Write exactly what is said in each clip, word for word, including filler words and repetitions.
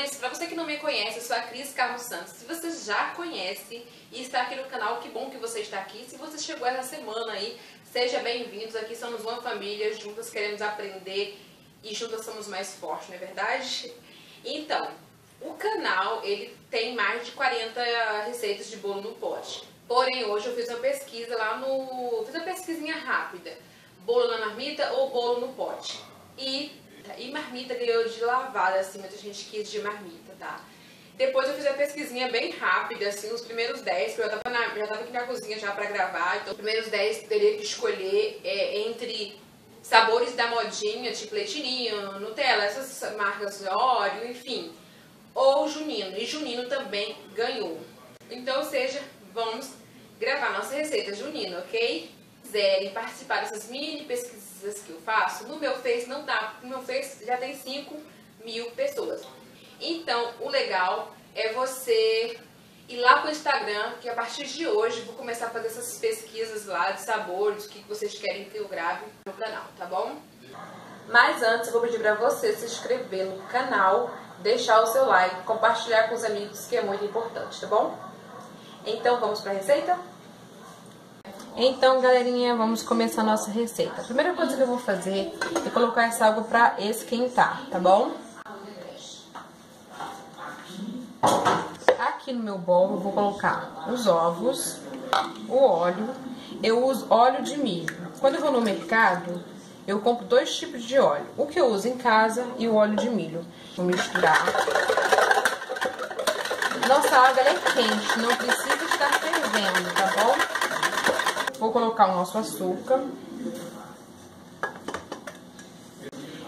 Amores, pra você que não me conhece, eu sou a Cris Carlos Santos. Se você já conhece e está aqui no canal, que bom que você está aqui. Se você chegou essa semana aí, seja bem-vindos. Aqui somos uma família, juntas queremos aprender e juntas somos mais fortes, não é verdade? Então, o canal, ele tem mais de quarenta receitas de bolo no pote. Porém, hoje eu fiz uma pesquisa lá no... fiz uma pesquisinha rápida. Bolo na marmita ou bolo no pote? E... E marmita ganhou de lavada, assim, mas a gente quis de marmita, tá? Depois eu fiz a pesquisinha bem rápida, assim, os primeiros dez, porque eu tava na, já tava aqui na cozinha já pra gravar, então os primeiros dez teria que escolher é, entre sabores da modinha, tipo leitinho, Nutella, essas marcas Oreo, enfim, ou junino, e junino também ganhou. Então, ou seja, vamos gravar nossa receita junina, ok? Quiserem participar dessas mini pesquisas que eu faço, no meu Face não dá, no meu Face já tem cinco mil pessoas. Então, o legal é você ir lá pro Instagram, que a partir de hoje eu vou começar a fazer essas pesquisas lá de sabores, o que vocês querem que eu grave no canal, tá bom? Mas antes, eu vou pedir pra você se inscrever no canal, deixar o seu like, compartilhar com os amigos, que é muito importante, tá bom? Então, vamos pra receita? Então, galerinha, vamos começar a nossa receita. A primeira coisa que eu vou fazer é colocar essa água pra esquentar, tá bom? Aqui no meu bolo eu vou colocar os ovos, o óleo. Eu uso óleo de milho. Quando eu vou no mercado, eu compro dois tipos de óleo. O que eu uso em casa e o óleo de milho. Vou misturar. Nossa água ela é quente, não precisa estar fervendo, tá bom? Vou colocar o nosso açúcar.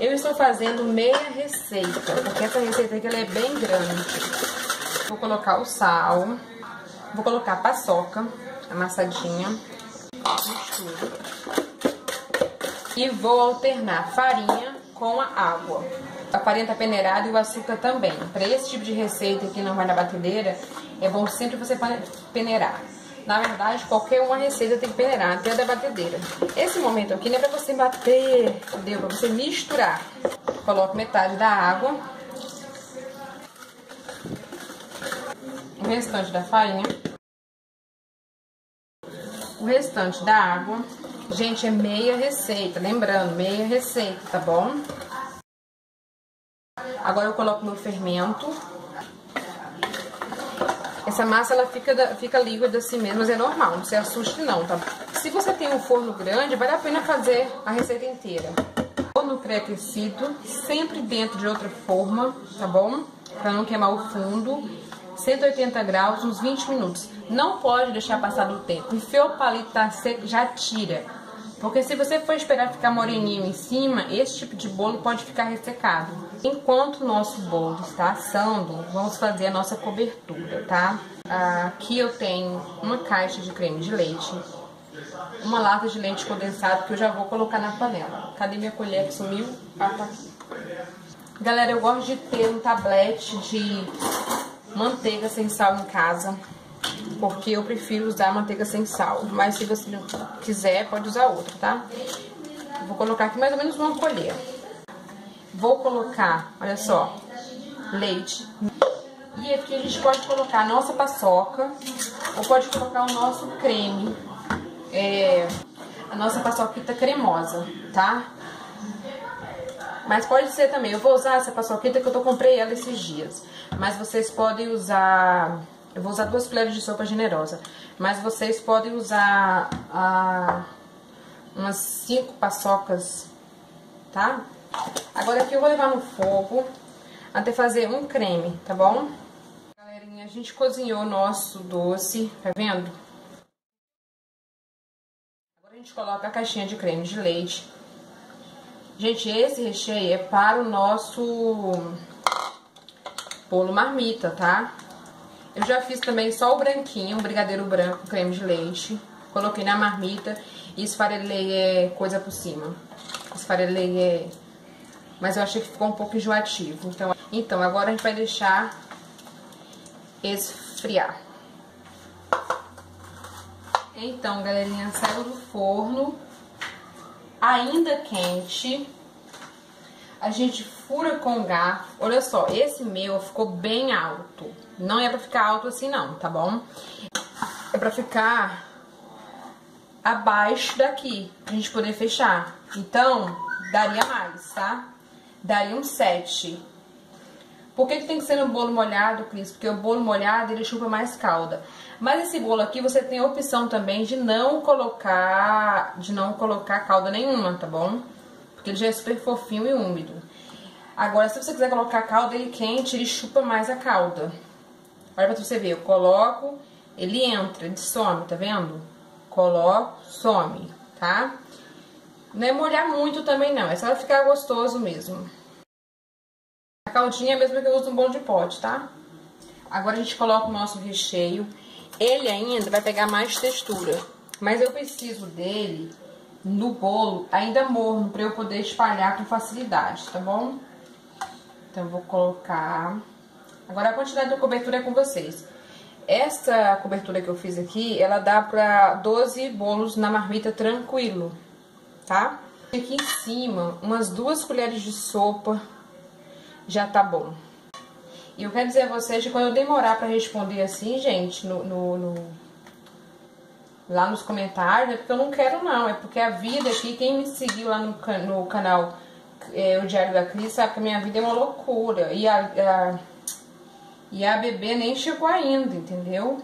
Eu estou fazendo meia receita, porque essa receita aqui ela é bem grande. Vou colocar o sal. Vou colocar a paçoca amassadinha. Misturo. E vou alternar farinha com a água. A farinha tá peneirada e o açúcar também. Para esse tipo de receita que não vai na batedeira, é bom sempre você peneirar. Na verdade, qualquer uma receita tem que peneirar, até da batedeira. Esse momento aqui não é pra você bater, entendeu? Pra você misturar. Coloco metade da água. O restante da farinha. O restante da água. Gente, é meia receita, lembrando, meia receita, tá bom? Agora eu coloco meu fermento. Essa massa, ela fica, fica líquida assim mesmo, mas é normal, não se assuste não, tá? Se você tem um forno grande, vale a pena fazer a receita inteira. Forno pré-aquecido, sempre dentro de outra forma, tá bom? Pra não queimar o fundo. cento e oitenta graus, uns vinte minutos. Não pode deixar passar do tempo. Enfiou o palito, tá seco, já tira. Porque se você for esperar ficar moreninho em cima, esse tipo de bolo pode ficar ressecado. Enquanto o nosso bolo está assando, vamos fazer a nossa cobertura, tá? Aqui eu tenho uma caixa de creme de leite, uma lata de leite condensado que eu já vou colocar na panela. Cadê minha colher que sumiu? Ah, tá aqui. Galera, eu gosto de ter um tablete de manteiga sem sal em casa. Porque eu prefiro usar manteiga sem sal. Mas se você não quiser, pode usar outra, tá? Vou colocar aqui mais ou menos uma colher. Vou colocar, olha só, leite. E aqui a gente pode colocar a nossa paçoca. Ou pode colocar o nosso creme. É, a nossa paçoquita cremosa, tá? Mas pode ser também. Eu vou usar essa paçoquita que eu tô, comprei ela esses dias. Mas vocês podem usar... Eu vou usar duas colheres de sopa generosa, mas vocês podem usar ah, umas cinco paçocas, tá? Agora aqui eu vou levar no fogo até fazer um creme, tá bom? Galerinha, a gente cozinhou o nosso doce, tá vendo? Agora a gente coloca a caixinha de creme de leite. Gente, esse recheio é para o nosso bolo marmita, tá? Eu já fiz também só o branquinho, o brigadeiro branco, creme de leite. Coloquei na marmita e esfarelei é, coisa por cima. Esfarelei é... Mas eu achei que ficou um pouco enjoativo. Então, então agora a gente vai deixar esfriar. Então, galerinha, saiu do forno. Ainda quente. a gente fura com o garfo. Olha só, esse meu ficou bem alto. Não é pra ficar alto assim não, tá bom? É pra ficar abaixo daqui, pra gente poder fechar. Então, daria mais, tá? Daria um sete. Por que que tem que ser no bolo molhado, Cris? Porque o bolo molhado, ele chupa mais calda. Mas esse bolo aqui, você tem a opção também de não colocar, de não colocar calda nenhuma, tá bom? Porque ele já é super fofinho e úmido. Agora, se você quiser colocar calda, ele quente, ele chupa mais a calda. Olha pra você ver, eu coloco, ele entra, ele some, tá vendo? Coloco, some, tá? Não é molhar muito também não, é só ficar gostoso mesmo. A caldinha é a mesma que eu uso no bolo de pote, tá? Agora a gente coloca o nosso recheio. Ele ainda vai pegar mais textura, mas eu preciso dele no bolo ainda morno pra eu poder espalhar com facilidade, tá bom? Então eu vou colocar... Agora a quantidade da cobertura é com vocês. Essa cobertura que eu fiz aqui, ela dá pra doze bolos na marmita tranquilo, tá? Aqui em cima, umas duas colheres de sopa... já tá bom. E eu quero dizer a vocês que quando eu demorar pra responder assim, gente, no, no, no... lá nos comentários, é porque eu não quero não, é porque a vida aqui, quem me seguiu lá no, no canal é, O Diário da Cris, sabe que a minha vida é uma loucura. E a, a, e a bebê nem chegou ainda, entendeu?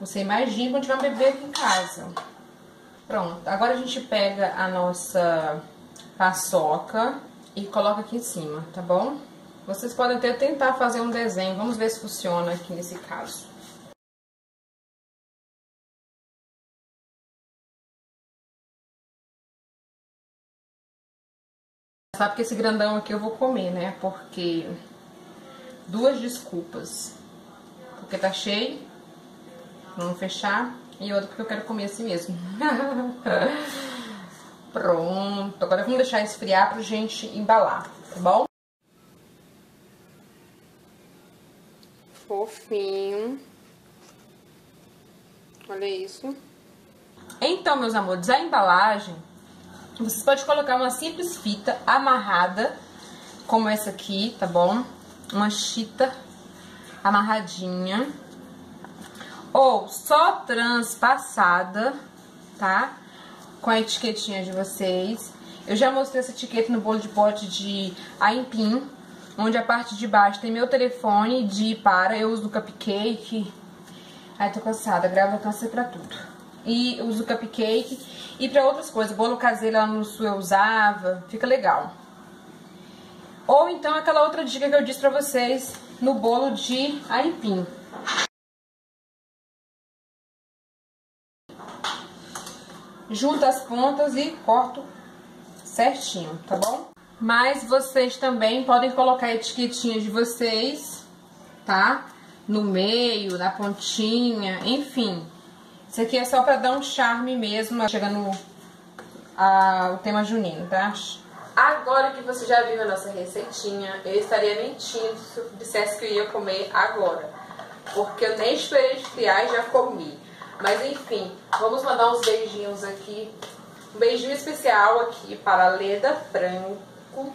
Você imagina quando tiver um bebê aqui em casa. Pronto, agora a gente pega a nossa paçoca e coloca aqui em cima, tá bom? Vocês podem até tentar fazer um desenho. Vamos ver se funciona aqui nesse caso. Sabe que esse grandão aqui eu vou comer, né? Porque... duas desculpas. Porque tá cheio, vamos fechar. E outra porque eu quero comer assim mesmo. Pronto, agora vamos deixar esfriar pra gente embalar, tá bom? Fofinho. Olha isso. Então, meus amores, a embalagem, vocês podem colocar uma simples fita amarrada, como essa aqui, tá bom? Uma chita amarradinha. Ou só transpassada, tá? Com a etiquetinha de vocês. Eu já mostrei essa etiqueta no bolo de pote de aipim, onde a parte de baixo tem meu telefone de ir para, eu uso do cupcake. Ai, tô cansada, gravo câncer pra tudo. E eu uso cupcake e pra outras coisas, bolo caseiro lá no sul eu usava, fica legal. Ou então aquela outra dica que eu disse pra vocês no bolo de aipim. Junta as pontas e corto certinho, tá bom? Mas vocês também podem colocar a etiquetinha de vocês, tá? No meio, na pontinha, enfim. Isso aqui é só pra dar um charme mesmo, chegando ao tema junino, tá? Agora que você já viu a nossa receitinha, eu estaria mentindo se eu dissesse que eu ia comer agora. Porque eu nem esperei esfriar e já comi. Mas enfim, vamos mandar uns beijinhos aqui. Um beijinho especial aqui para a Leda Franco,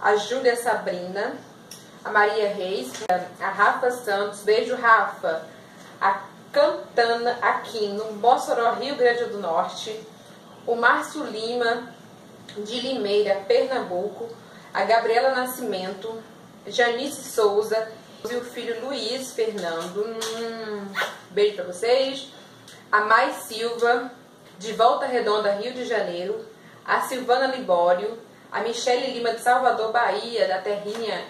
a Júlia Sabrina, a Maria Reis, a Rafa Santos, beijo Rafa, a Cantana Aquino, Mossoró, Rio Grande do Norte, o Márcio Lima, de Limeira, Pernambuco, a Gabriela Nascimento, Janice Souza e o filho Luiz Fernando. Hum, beijo para vocês. A Mai Silva, de Volta Redonda, Rio de Janeiro, a Silvana Libório, a Michele Lima, de Salvador, Bahia, da Terrinha,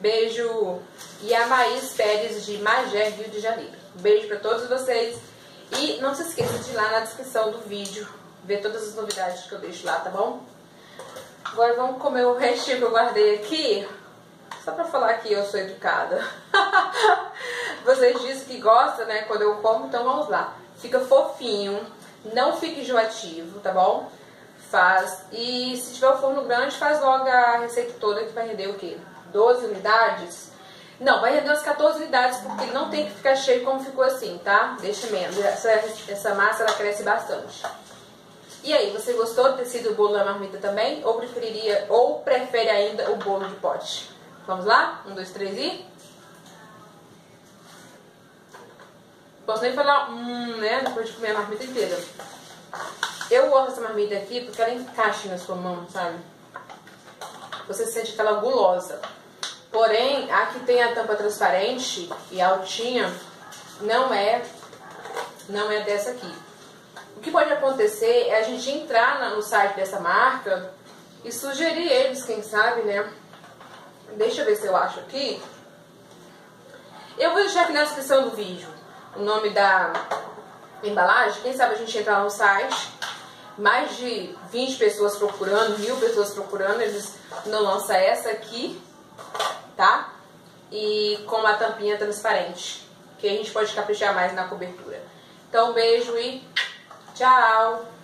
beijo, e a Maís Pérez, de Magé, Rio de Janeiro. Beijo para todos vocês, e não se esqueça de ir lá na descrição do vídeo, ver todas as novidades que eu deixo lá, tá bom? Agora vamos comer o recheio que eu guardei aqui, só pra falar que eu sou educada. Vocês dizem que gostam, né, quando eu como, então vamos lá. Fica fofinho, não fica enjoativo, tá bom? Faz. E se tiver o forno grande, faz logo a receita toda, que vai render o quê? doze unidades? Não, vai render umas quatorze unidades, porque não tem que ficar cheio como ficou assim, tá? Deixa menos. Essa, essa massa, ela cresce bastante. E aí, você gostou de ter sido o bolo na marmita também? Ou preferiria, ou prefere ainda o bolo de pote? Vamos lá? Um, dois, três e... Posso nem falar hum, né? Depois de comer a marmita inteira. Eu gosto dessa marmita aqui porque ela encaixa na sua mão, sabe? Você sente aquela gulosa. Porém, a que tem a tampa transparente e altinha não é, não é dessa aqui. O que pode acontecer é a gente entrar no site dessa marca e sugerir eles, quem sabe, né? Deixa eu ver se eu acho aqui. Eu vou deixar aqui na descrição do vídeo o nome da embalagem. Quem sabe a gente entrar no site, mais de vinte pessoas procurando, mil pessoas procurando, eles não lançam essa aqui, tá? E com uma tampinha transparente, que a gente pode caprichar mais na cobertura. Então, beijo e tchau!